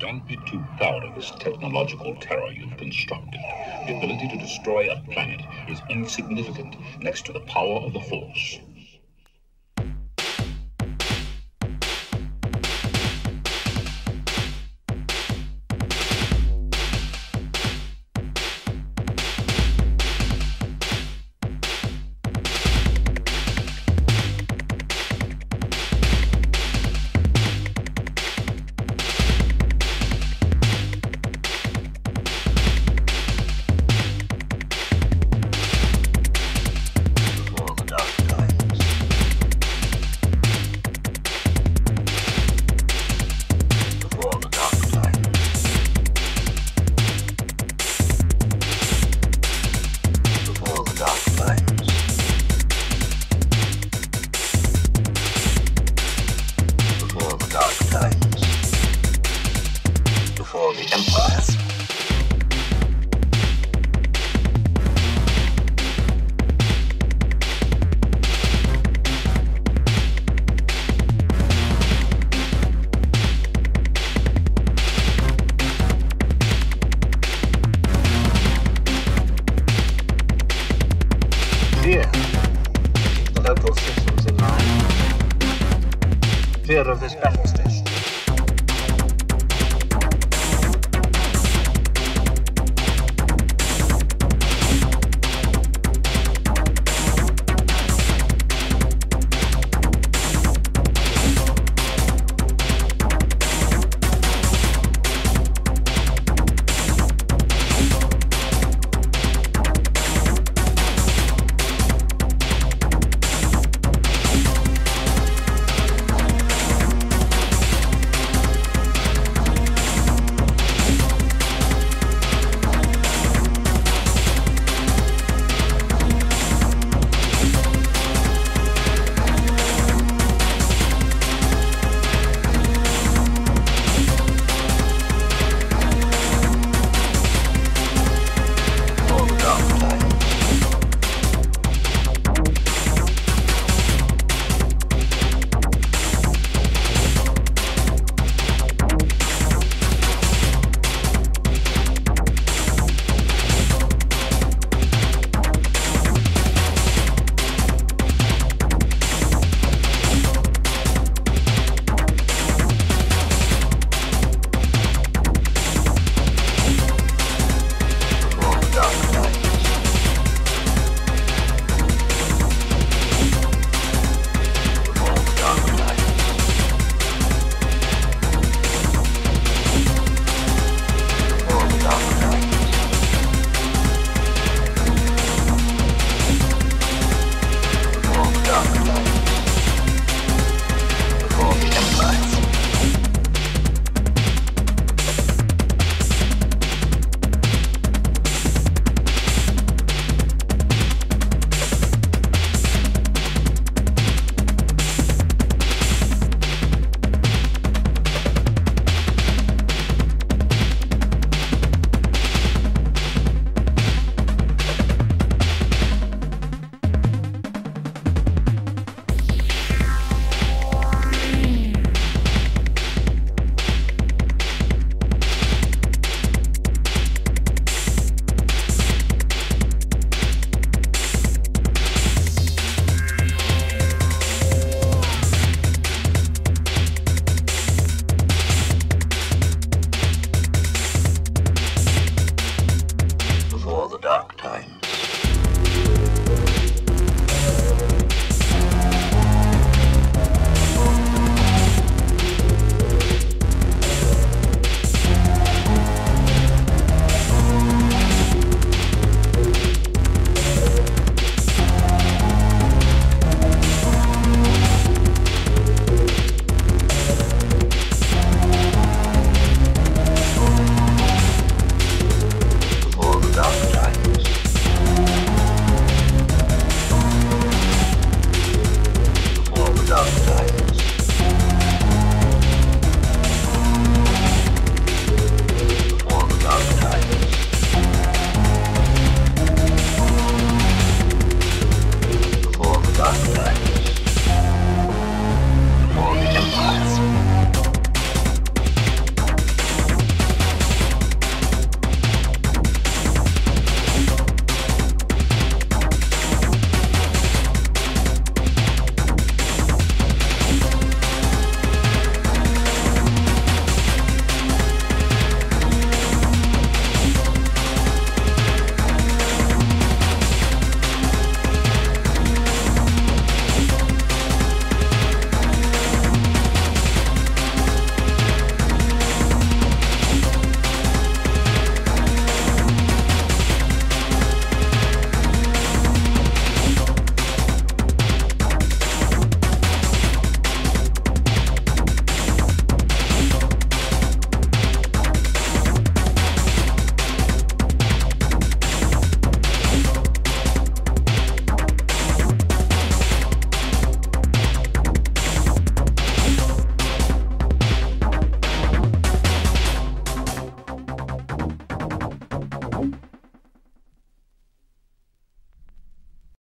Don't be too proud of this technological terror you've constructed. The ability to destroy a planet is insignificant next to the power of the Force. Fear of this battle station.